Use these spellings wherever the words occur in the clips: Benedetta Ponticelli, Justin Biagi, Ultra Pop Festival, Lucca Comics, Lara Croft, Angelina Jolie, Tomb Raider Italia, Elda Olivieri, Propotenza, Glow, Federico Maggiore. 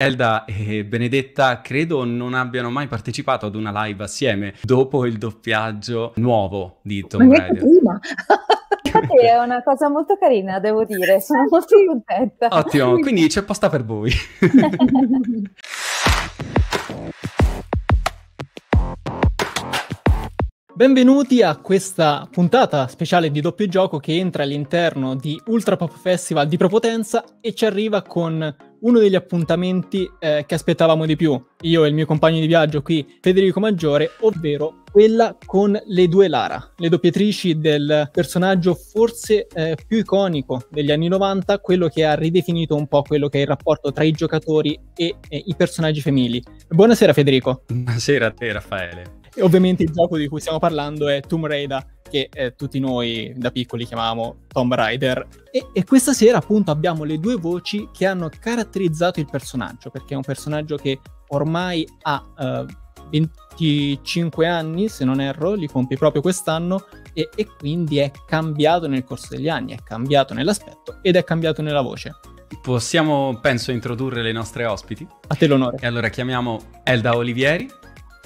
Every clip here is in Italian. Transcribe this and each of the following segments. Elda e Benedetta credo non abbiano mai partecipato ad una live assieme dopo il doppiaggio nuovo di Tomb Raider. Infatti è una cosa molto carina, devo dire, sono molto contenta. Ottimo, quindi c'è posta per voi. Benvenuti a questa puntata speciale di doppio gioco che entra all'interno di Ultra Pop Festival di Propotenza e ci arriva con uno degli appuntamenti che aspettavamo di più, io e il mio compagno di viaggio qui, Federico Maggiore, ovvero quella con le due Lara, le doppiatrici del personaggio forse più iconico degli anni 90, quello che ha ridefinito un po' quello che è il rapporto tra i giocatori e i personaggi femminili. Buonasera Federico. Buonasera a te Raffaele. E ovviamente il gioco di cui stiamo parlando è Tomb Raider, che tutti noi da piccoli chiamavamo Tomb Raider. E questa sera appunto abbiamo le due voci che hanno caratterizzato il personaggio, perché è un personaggio che ormai ha 25 anni, se non erro, li compie proprio quest'anno, e quindi è cambiato nel corso degli anni, è cambiato nell'aspetto ed è cambiato nella voce. Possiamo, penso, introdurre le nostre ospiti. A te l'onore. E allora chiamiamo Elda Olivieri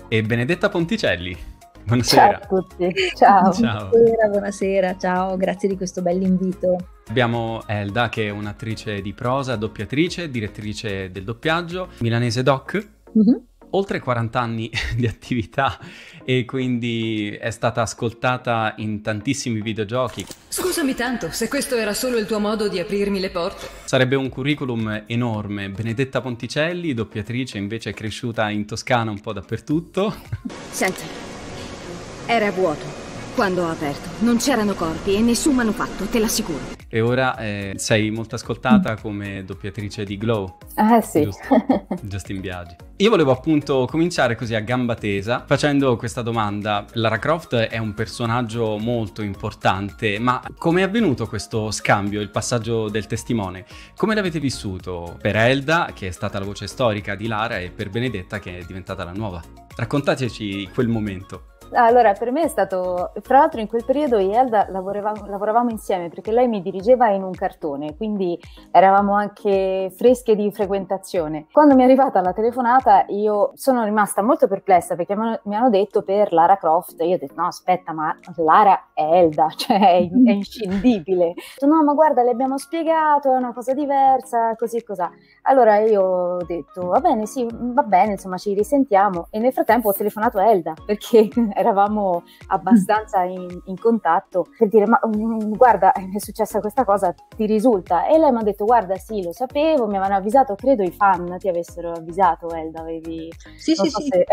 e Benedetta Ponticelli. Buonasera. Ciao a tutti, ciao. Ciao. Buonasera, buonasera, ciao, grazie di questo bell'invito. Abbiamo Elda che è un'attrice di prosa, doppiatrice, direttrice del doppiaggio, milanese doc, oltre 40 anni di attività e quindi è stata ascoltata in tantissimi videogiochi. Scusami tanto, se questo era solo il tuo modo di aprirmi le porte. Sarebbe un curriculum enorme. Benedetta Ponticelli, doppiatrice invece è cresciuta in Toscana un po' dappertutto. Senti. Era vuoto. Quando ho aperto non c'erano corpi e nessun manufatto, te l'assicuro. E ora sei molto ascoltata come doppiatrice di Glow. Ah sì. Justin Biagi. Io volevo appunto cominciare così a gamba tesa facendo questa domanda. Lara Croft è un personaggio molto importante, ma come è avvenuto questo scambio, il passaggio del testimone? Come l'avete vissuto per Elda, che è stata la voce storica di Lara, e per Benedetta, che è diventata la nuova? Raccontateci quel momento. Allora, per me è stato, fra l'altro in quel periodo io e Elda lavoravamo insieme perché lei mi dirigeva in un cartone, quindi eravamo anche fresche di frequentazione. Quando mi è arrivata la telefonata io sono rimasta molto perplessa perché mi hanno detto per Lara Croft, io ho detto no aspetta, ma Lara è Elda, cioè è inscindibile. No ma guarda, le abbiamo spiegato, è una cosa diversa, così e così. Allora io ho detto va bene, sì, va bene, insomma ci risentiamo, e nel frattempo ho telefonato a Elda perché eravamo abbastanza in contatto per dire ma guarda è successa questa cosa, ti risulta? E lei mi ha detto guarda sì, lo sapevo, mi avevano avvisato, credo i fan ti avessero avvisato Elda, avevi... Sì, sì, sì. Se...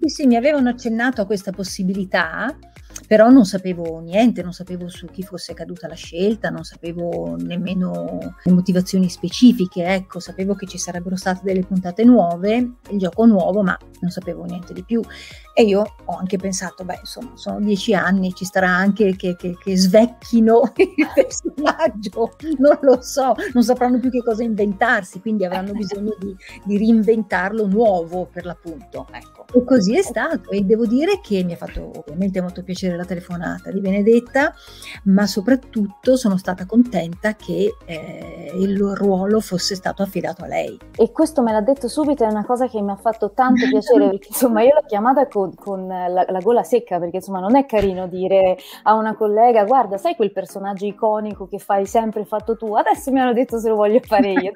sì, sì, mi avevano accennato a questa possibilità, però non sapevo niente, non sapevo su chi fosse caduta la scelta, non sapevo nemmeno le motivazioni specifiche, ecco, sapevo che ci sarebbero state delle puntate nuove, il gioco nuovo, ma non sapevo niente di più. E io ho anche pensato, beh, insomma, sono 10 anni, ci starà anche che svecchino il personaggio, non lo so, non sapranno più che cosa inventarsi, quindi avranno bisogno di reinventarlo nuovo per l'appunto, ecco. E così è stato, e devo dire che mi ha fatto ovviamente molto piacere la telefonata di Benedetta, ma soprattutto sono stata contenta che il ruolo fosse stato affidato a lei. E questo me l'ha detto subito, è una cosa che mi ha fatto tanto piacere, perché insomma io l'ho chiamata con la gola secca, perché insomma non è carino dire a una collega guarda sai quel personaggio iconico che fai sempre fatto tu, adesso mi hanno detto se lo voglio fare io,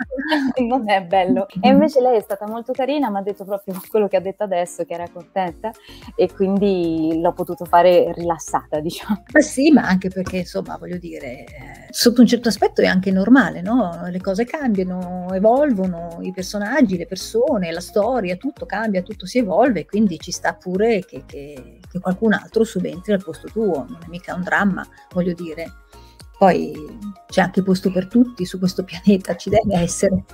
non è bello. E invece lei è stata molto carina, mi ha detto proprio quello che ha detto adesso, che era contenta, e quindi l'ho potuto fare rilassata, diciamo. Ma sì, ma anche perché insomma voglio dire sotto un certo aspetto è anche normale, no? Le cose cambiano, evolvono i personaggi, le persone, la storia, tutto cambia, tutto si evolve, quindi ci sta pure che qualcun altro subentri al posto tuo, non è mica un dramma, voglio dire. Poi c'è anche posto per tutti su questo pianeta, ci deve essere.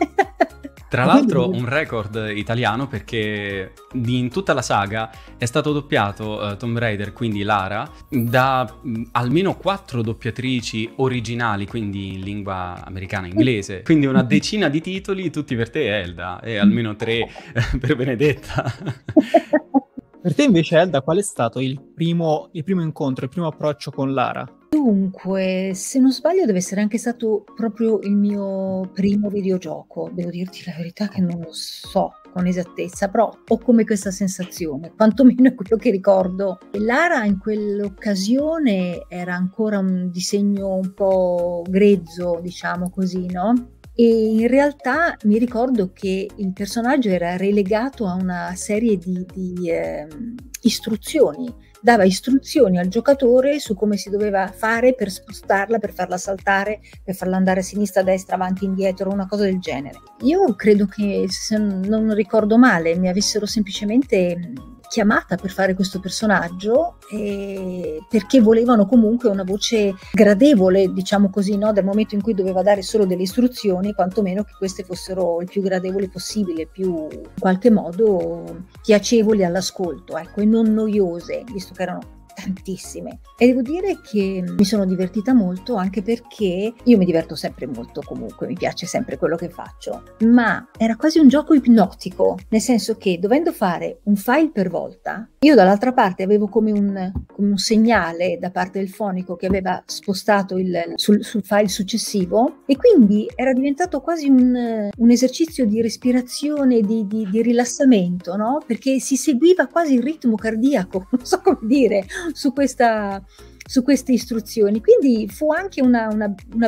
Tra l'altro un record italiano, perché in tutta la saga è stato doppiato Tomb Raider, quindi Lara, da almeno 4 doppiatrici originali, quindi in lingua americana e inglese. Quindi una decina di titoli, tutti per te Elda, e almeno 3 per Benedetta. Per te invece Elda, qual è stato il primo incontro, il primo approccio con Lara? Dunque, se non sbaglio deve essere anche stato proprio il mio primo videogioco, devo dirti la verità che non lo so con esattezza, però ho come questa sensazione, quantomeno è quello che ricordo. Lara in quell'occasione era ancora un disegno un po' grezzo, diciamo così, no? E in realtà mi ricordo che il personaggio era relegato a una serie di istruzioni, dava istruzioni al giocatore su come si doveva fare per spostarla, per farla saltare, per farla andare a sinistra, a destra, avanti, indietro, una cosa del genere. Io credo che, se non ricordo male, mi avessero semplicemente chiamata per fare questo personaggio perché volevano comunque una voce gradevole, diciamo così, no? Dal momento in cui doveva dare solo delle istruzioni, quantomeno che queste fossero il più gradevole possibile, più in qualche modo piacevoli all'ascolto, ecco, e non noiose, visto che erano tantissime. E devo dire che mi sono divertita molto, anche perché io mi diverto sempre molto, comunque mi piace sempre quello che faccio, ma era quasi un gioco ipnotico, nel senso che dovendo fare un file per volta, io dall'altra parte avevo come un segnale da parte del fonico che aveva spostato sul file successivo, e quindi era diventato quasi un esercizio di respirazione, di rilassamento, no? Perché si seguiva quasi il ritmo cardiaco, non so come dire, su queste istruzioni, quindi fu anche una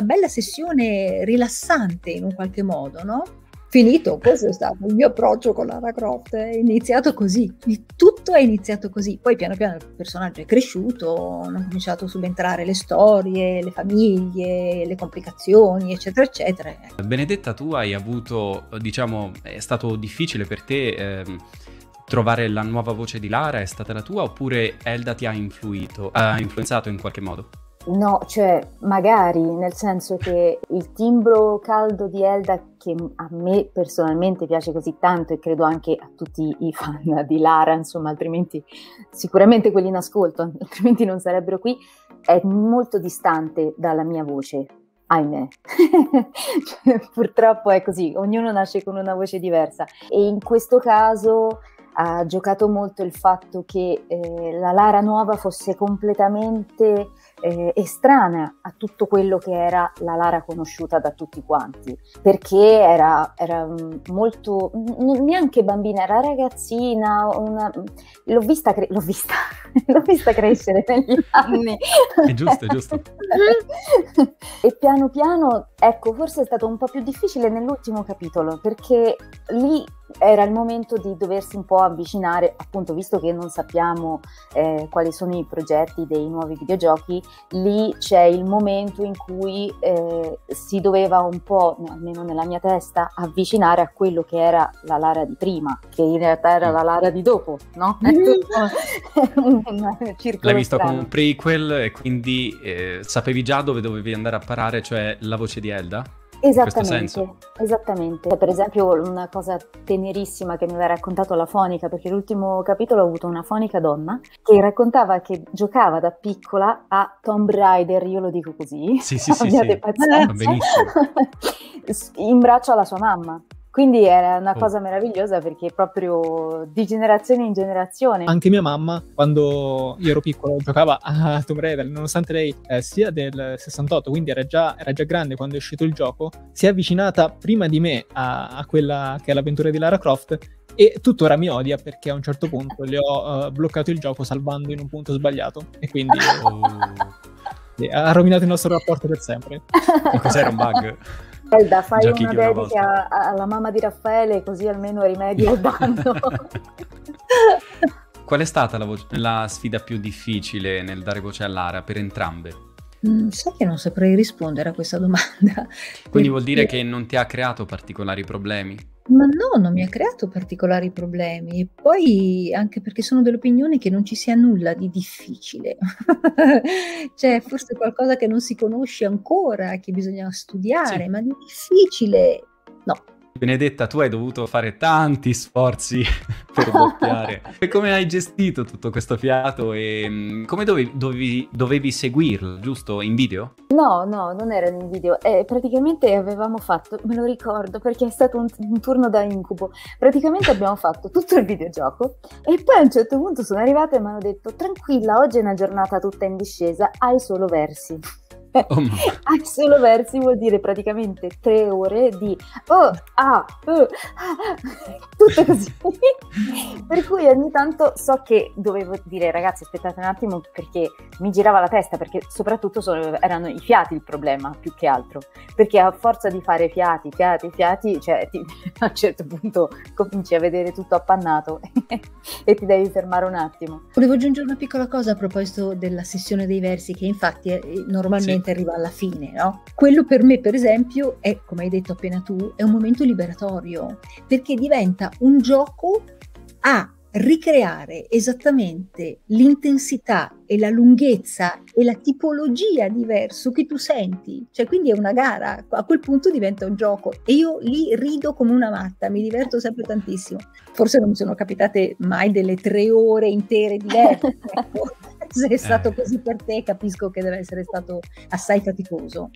bella sessione rilassante in un qualche modo, no? Finito, questo è stato il mio approccio con Lara Croft, è iniziato così, tutto è iniziato così, poi piano piano il personaggio è cresciuto, hanno cominciato a subentrare le storie, le famiglie, le complicazioni, eccetera, eccetera. Benedetta, tu hai avuto, diciamo, è stato difficile per te trovare la nuova voce di Lara? È stata la tua, oppure Elda ti ha influenzato in qualche modo? No, cioè magari, nel senso che il timbro caldo di Elda, che a me personalmente piace così tanto e credo anche a tutti i fan di Lara, insomma, altrimenti sicuramente quelli in ascolto, altrimenti non sarebbero qui, è molto distante dalla mia voce. Ahimè, cioè, purtroppo è così, ognuno nasce con una voce diversa, e in questo caso ha giocato molto il fatto che la Lara nuova fosse completamente estranea a tutto quello che era la Lara conosciuta da tutti quanti, perché era molto, neanche bambina, era ragazzina, l'ho vista crescere negli anni. È giusto, è giusto. E piano piano, ecco, forse è stato un po' più difficile nell'ultimo capitolo, perché lì era il momento di doversi un po' avvicinare, appunto, visto che non sappiamo quali sono i progetti dei nuovi videogiochi. Lì c'è il momento in cui si doveva un po', almeno nella mia testa, avvicinare a quello che era la Lara di prima, che in realtà era la Lara di dopo, no? È tutto un circolo. L'hai visto come un prequel e quindi sapevi già dove dovevi andare a parare, cioè la voce di Elda? Esattamente, esattamente. Per esempio, una cosa tenerissima che mi aveva raccontato la fonica, perché l'ultimo capitolo ho avuto una fonica donna che raccontava che giocava da piccola a Tomb Raider, io lo dico così, sì, abbiate pazienza, benissimo. In braccio alla sua mamma. Quindi era una cosa meravigliosa, perché proprio di generazione in generazione. Anche mia mamma, quando io ero piccolo, giocava a Tomb Raider, nonostante lei sia del 68, quindi era già grande quando è uscito il gioco, si è avvicinata prima di me a quella che è l'avventura di Lara Croft, e tuttora mi odia perché a un certo punto le ho bloccato il gioco salvando in un punto sbagliato, e quindi... Ha rovinato il nostro rapporto per sempre. E cos'era, un bug? Elda, fai una dedica alla mamma di Raffaele, così almeno rimedi al danno. Qual è stata la sfida più difficile nel dare voce a Lara per entrambe? Sai che non saprei rispondere a questa domanda. Quindi vuol dire che non ti ha creato particolari problemi? Ma no, non mi ha creato particolari problemi, e poi anche perché sono dell'opinione che non ci sia nulla di difficile, cioè forse qualcosa che non si conosce ancora, che bisogna studiare, sì. Ma di difficile no, Benedetta, tu hai dovuto fare tanti sforzi per doppiare. E come hai gestito tutto questo fiato e come dovevi seguirlo, giusto? In video? No, no, non era in video. Praticamente avevamo fatto, me lo ricordo perché è stato un turno da incubo, praticamente abbiamo fatto tutto il videogioco e poi a un certo punto sono arrivata e mi hanno detto tranquilla, oggi è una giornata tutta in discesa, hai solo versi. Hai solo versi vuol dire praticamente 3 ore di tutto così. Per cui ogni tanto so che dovevo dire ragazzi aspettate un attimo perché mi girava la testa, perché soprattutto erano i fiati il problema più che altro, perché a forza di fare fiati, cioè a un certo punto cominci a vedere tutto appannato e ti devi fermare un attimo. Volevo aggiungere una piccola cosa a proposito della sessione dei versi, che infatti è normalmente arriva alla fine, no? Quello per me, per esempio, è, come hai detto appena tu, è un momento liberatorio, perché diventa un gioco a ricreare esattamente l'intensità e la lunghezza e la tipologia di verso che tu senti, cioè quindi è una gara, a quel punto diventa un gioco e io lì rido come una matta, mi diverto sempre tantissimo. Forse non mi sono capitate mai delle 3 ore intere di verso. Se è stato così per te, capisco che deve essere stato assai faticoso.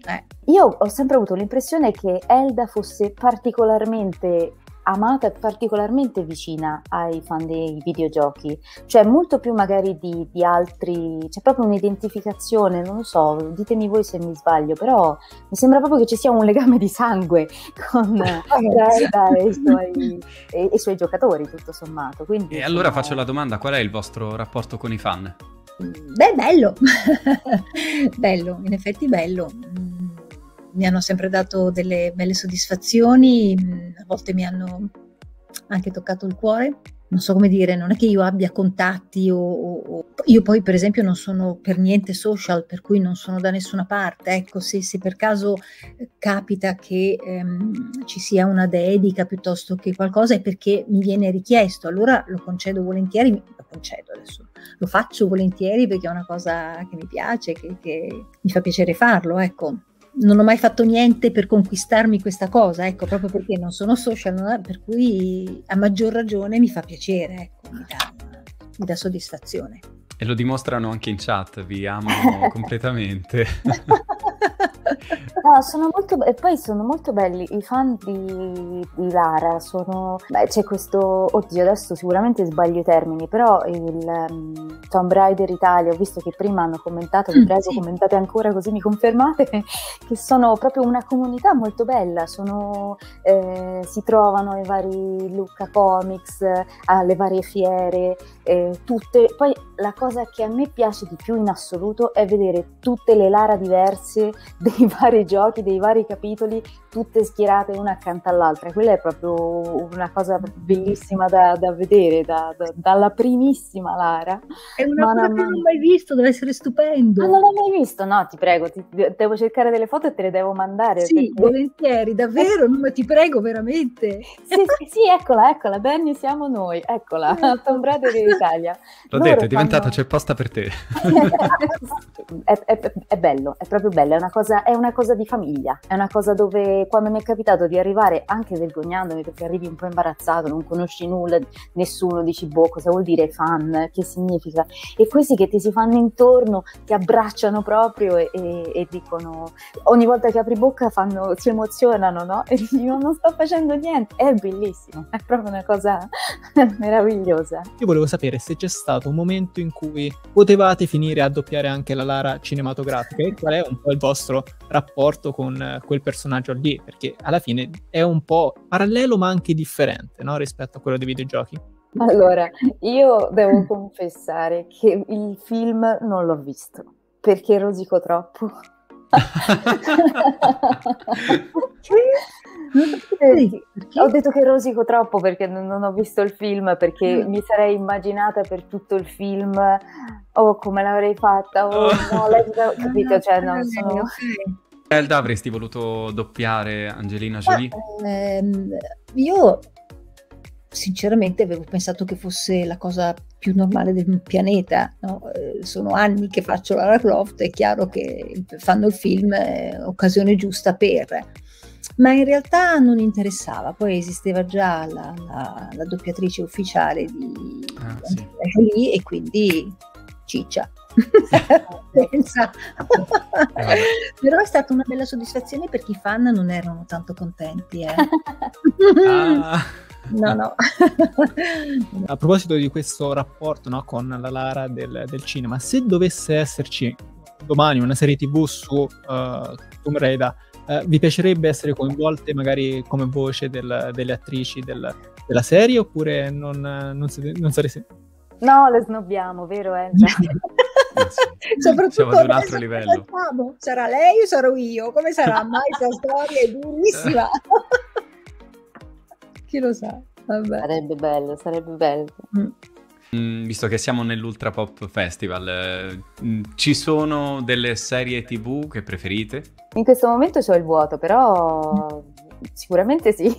Io ho sempre avuto l'impressione che Elda fosse particolarmente amata e particolarmente vicina ai fan dei videogiochi, cioè molto più magari di altri, c'è proprio un'identificazione, non lo so, ditemi voi se mi sbaglio, però mi sembra proprio che ci sia un legame di sangue con Elda e i suoi giocatori, tutto sommato. Quindi, e allora faccio la domanda, qual è il vostro rapporto con i fan? Beh, bello, bello, in effetti bello. Mi hanno sempre dato delle belle soddisfazioni, a volte mi hanno anche toccato il cuore. Non so come dire, non è che io abbia contatti o... Io poi per esempio non sono per niente social, per cui non sono da nessuna parte. Ecco, se per caso capita che ci sia una dedica piuttosto che qualcosa è perché mi viene richiesto, allora lo concedo volentieri, lo faccio volentieri perché è una cosa che mi piace, che mi fa piacere farlo, ecco. Non ho mai fatto niente per conquistarmi questa cosa, ecco, proprio perché non sono social, per cui a maggior ragione mi fa piacere, ecco, mi dà soddisfazione. E lo dimostrano anche in chat, vi amano completamente. No, sono molto belli i fan di Lara, c'è questo, oddio adesso sicuramente sbaglio i termini, però il Tomb Raider Italia, ho visto che prima hanno commentato, vi prego commentate ancora così mi confermate, che sono proprio una comunità molto bella, si trovano ai vari Lucca Comics, alle varie fiere, tutte, poi la cosa che a me piace di più in assoluto è vedere tutte le Lara diverse dei vari giochi, dei vari capitoli, tutte schierate una accanto all'altra. Quella è proprio una cosa bellissima da vedere, dalla primissima Lara. È una cosa che non ho mai visto, deve essere stupendo. Ah, non l'ho mai visto? No, ti prego, devo cercare delle foto e te le devo mandare. Sì, perché... volentieri, davvero, ma ti prego, veramente. Sì, eccola, Benny siamo noi, eccola, Tomb Raider Italia. L'ho detto, è diventata, c'è posta per te. È bello, è proprio bello, è una cosa di famiglia, è una cosa dove quando mi è capitato di arrivare anche vergognandomi perché arrivi un po' imbarazzato, non conosci nulla, nessuno, dici boh cosa vuol dire fan, che significa, e questi che ti si fanno intorno ti abbracciano proprio e dicono, ogni volta che apri bocca si emozionano, no? E dicono non sto facendo niente, è bellissimo, è proprio una cosa meravigliosa. Io volevo sapere se c'è stato un momento in cui potevate finire a doppiare anche la Lara cinematografica e qual è un po' il vostro rapporto con quel personaggio lì, perché alla fine è un po' parallelo ma anche differente, no? Rispetto a quello dei videogiochi. Allora, io devo confessare che il film non l'ho visto perché rosico troppo. Ho detto che rosico troppo perché non ho visto il film, perché mi sarei immaginata per tutto il film come l'avrei fatta, no, capito? Cioè, no, sono... Elda, avresti voluto doppiare Angelina Jolie? Io sinceramente avevo pensato che fosse la cosa più normale del pianeta, no? Sono anni che faccio Lara Croft, è chiaro che fanno il film, occasione giusta per... ma in realtà non interessava. Poi esisteva già la doppiatrice ufficiale di lì, e quindi ciccia. Però è stata una bella soddisfazione, perché i fan non erano tanto contenti, No, no. A proposito di questo rapporto, no, con la Lara del cinema, se dovesse esserci domani una serie TV su Tomb Raider, vi piacerebbe essere coinvolte magari come voce delle attrici della serie, oppure non sareste? No, le snobbiamo, vero? Soprattutto siamo ad un altro livello. Sarà lei o sarò io? Come sarà mai questa storia? È durissima. Chi lo sa? Vabbè. Sarebbe bello, sarebbe bello. Visto che siamo nell'Ultra Pop Festival, ci sono delle serie TV che preferite? In questo momento c'ho il vuoto, però sicuramente sì.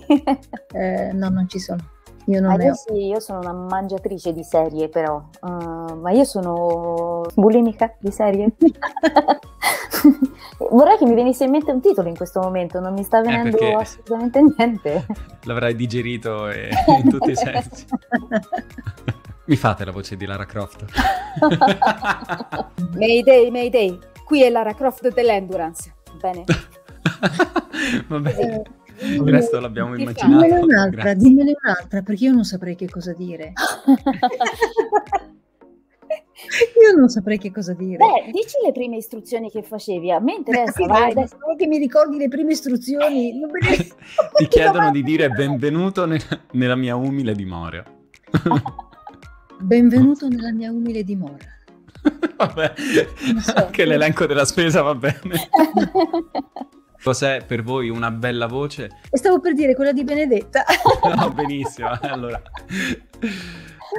No, non ci sono. Io non ne ho. Sì, io sono una mangiatrice di serie, però. Ma io sono bulimica di serie. Vorrei che mi venisse in mente un titolo in questo momento, non mi sta venendo assolutamente niente. L'avrai digerito in tutti i sensi. Mi fate la voce di Lara Croft? Mayday, Mayday, qui è Lara Croft dell'Endurance. Bene. Va bene. Il resto l'abbiamo immaginato. Dimmene un'altra, perché io non saprei che cosa dire. Io non saprei che cosa dire. Beh, dici le prime istruzioni che facevi. A me interessa. Vai, adesso che mi ricordi le prime istruzioni. Non me ne... Ti chiedono di dire benvenuto nella mia umile dimora. Benvenuto nella mia umile dimora. Vabbè, anche l'elenco della spesa va bene. Cos'è per voi una bella voce? Stavo per dire quella di Benedetta. No, benissimo, allora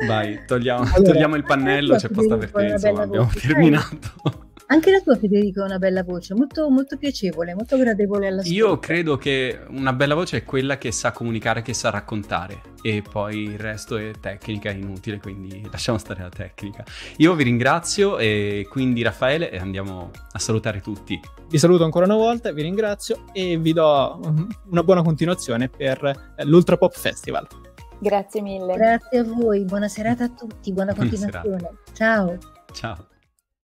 vai, togliamo il pannello, c'è posta per te, insomma, abbiamo terminato. Anche la tua, Federico, è una bella voce, molto, molto piacevole, molto gradevole all'ascolto. Io credo che una bella voce è quella che sa comunicare, che sa raccontare, e poi il resto è tecnica inutile, quindi lasciamo stare la tecnica. Io vi ringrazio, e quindi Raffaele, e andiamo a salutare tutti. Vi saluto ancora una volta, vi ringrazio e vi do una buona continuazione per l'Ultra Pop Festival. Grazie mille. Grazie a voi, buona serata a tutti, buona continuazione. Ciao. Ciao.